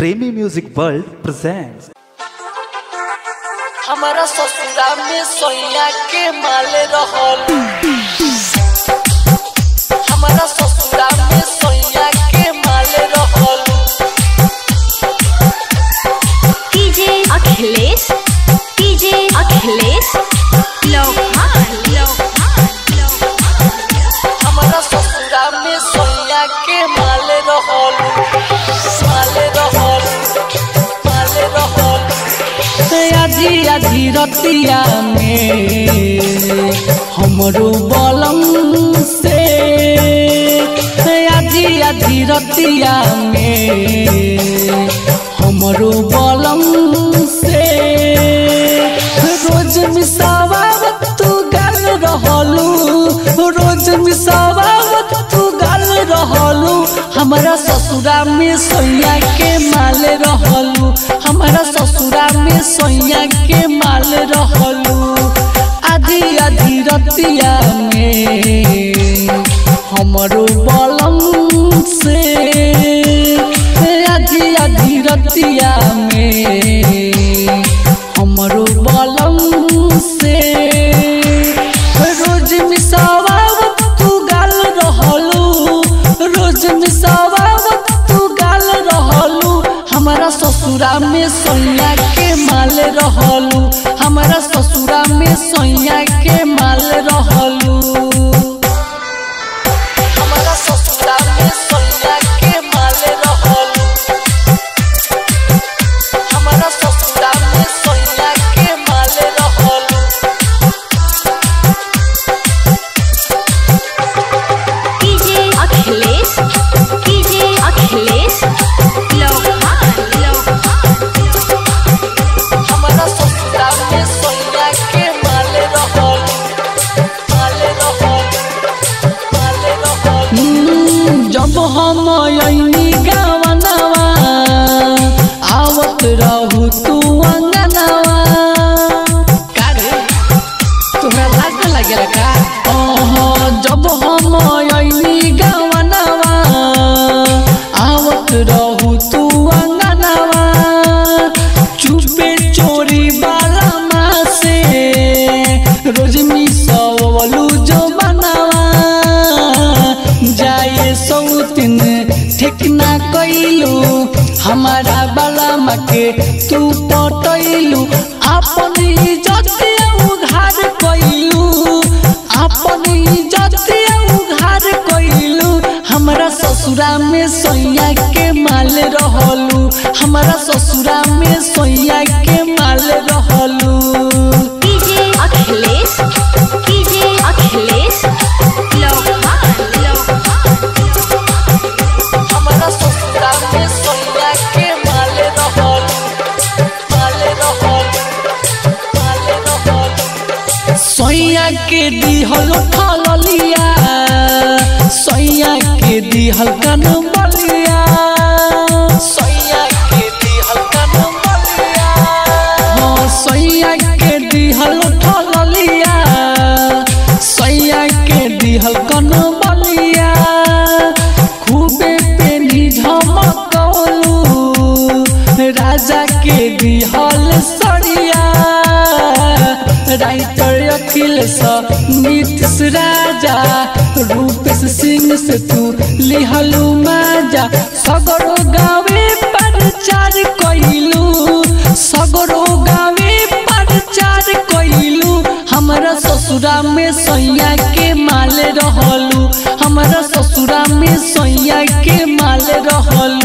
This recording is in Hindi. प्रेमी म्यूजिक वर्ल्ड प्रेजेंट्स। हमारा ससुरा में सोया के माले रहल। हमारा ससुरा में सोया के माले रहल, माले रहल, माले रहल। आजी आजी रतिया में हमरो बलम से, आजी आजी रतिया में हमरो बलम से रोज मिसावत तू गल रहलू, रोज मिसावत तू गल रहलू। हमारा ससुरा में सोया के माले रहलू, हमारा ससुरा में सोया के माले रहलू। आधी आधी रतिया में हमरो बलम से, आधी आधी रतिया में हमरो बलम से रोज मिसावत तू गल रहलू, रोज मिसावत तू गल रहलू। हमारा ससुरा में सोया के माल रहलू, हमारा ससुरा में सोया के माल रहलू। हमारा ससुरा में सोया के माल रहलू, हमारा ससुरा में सोया गावनवा आवत रहू तू अंगनवा। तुहरा लाज लगेला का? जब हम अइनी गावनवा आवत रहू तू अंगनवा। चुपे चोरी बालमा से रोज मिसावलू जो बनवा। जाए सौतिन ठेकना कइलू, हमारा बलमा के तू पटइलू। अपन इज्जते उघार कइलू, अपन इज्जते उघार कइलू। हमारा ससुरा में सोया के माल रहलू, हमारा ससुरा में सोया के माल रहलू। सोया के दिहल ठलिया, सोया के दिहल कनबलिया, सोया के दिहल कनबलिया। सोया के दिहल ठलिया, सोया के दिहल कनबलिया। खूबे पेनी झमकलू, राजा के दिहल सरिया। राइटर अखिलेश नीतीश राजा रूपेश सिंह से तू लिहलू माजा। सगरो गावे प्रचार कइलू, सगरो गावे प्रचार कइलू। हमारा ससुरा में सोया के माल रहलू, हमारा ससुरा में सोया के माल रहलू।